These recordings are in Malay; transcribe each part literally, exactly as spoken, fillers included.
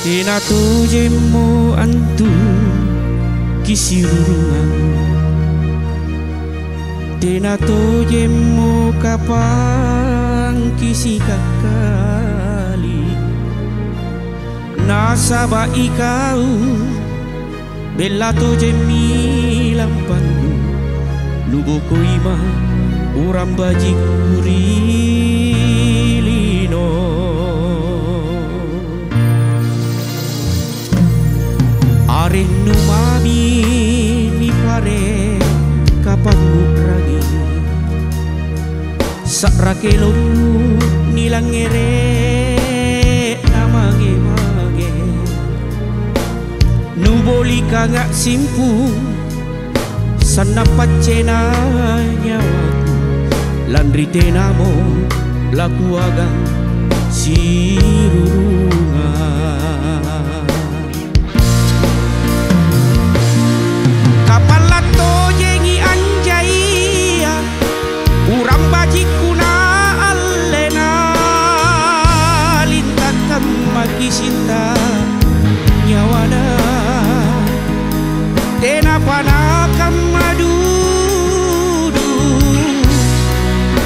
Tena tujemo antu kisirungan, tena tujemo kapang kisikakali, nasaba ikau bella tujemi lampandu luboko imah urang bajikku rilino. Arenu mami ni pare kapangu pragi sakrake lolu nilangere namange mage nuboli kagak simpu sanapat cena nyawaku landri tenamo laku agang sirurungan. Cinta nyawana tena panakam madudu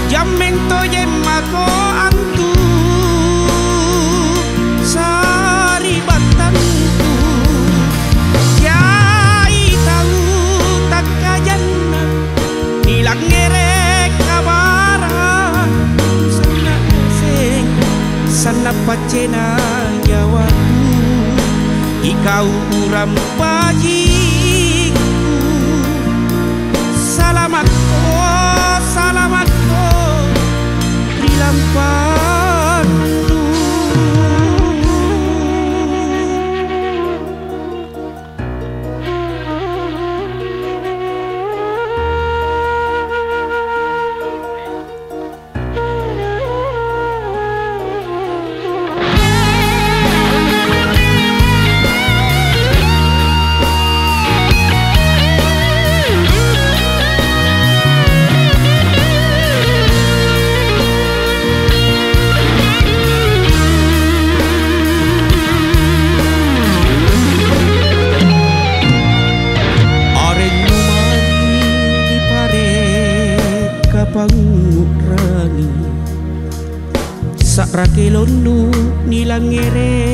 jamento jemako antu sari batanku kiai tahu tak kajanna hilang ngerek kabara sana sing sana pacena nyawaku ikau urang bajikku. Salamatku, salamatku rilampandu. Pangurani sakrake londo nilangere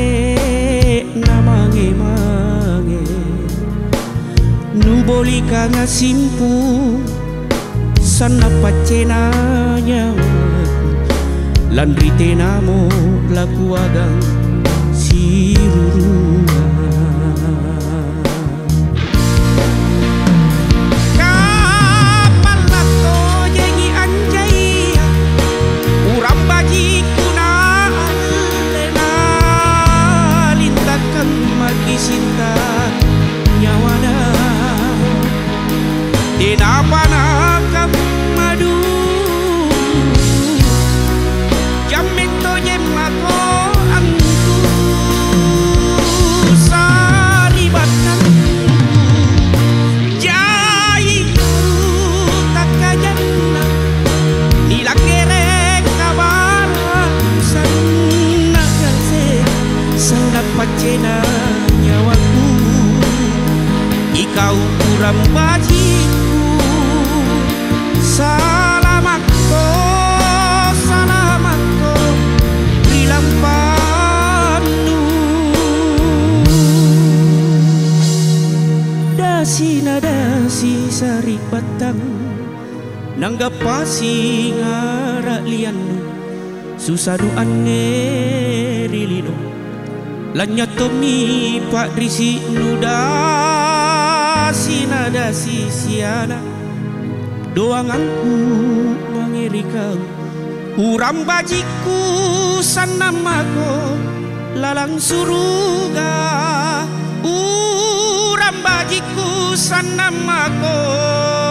namange mange nuboli kanga simpu sana pacena nyawaku landri tenamo laku agang sirurungan. Cinta nyawana dina panakam madu jamento jemako angku saribatan jaiku takajanna nilang ngerek kabaran sana kase sana pacena nyawaku ikau urang bajikku. Salamatku, salamatku rilampandu. Dasina dasi sarik batang nanggapasi ngarak liandu susaduan ngerilino lanya tomi pak risi nuda sinada si siana doanganku mangirikau urang bajikku sanamako lalang suruga urang bajikku sanamako.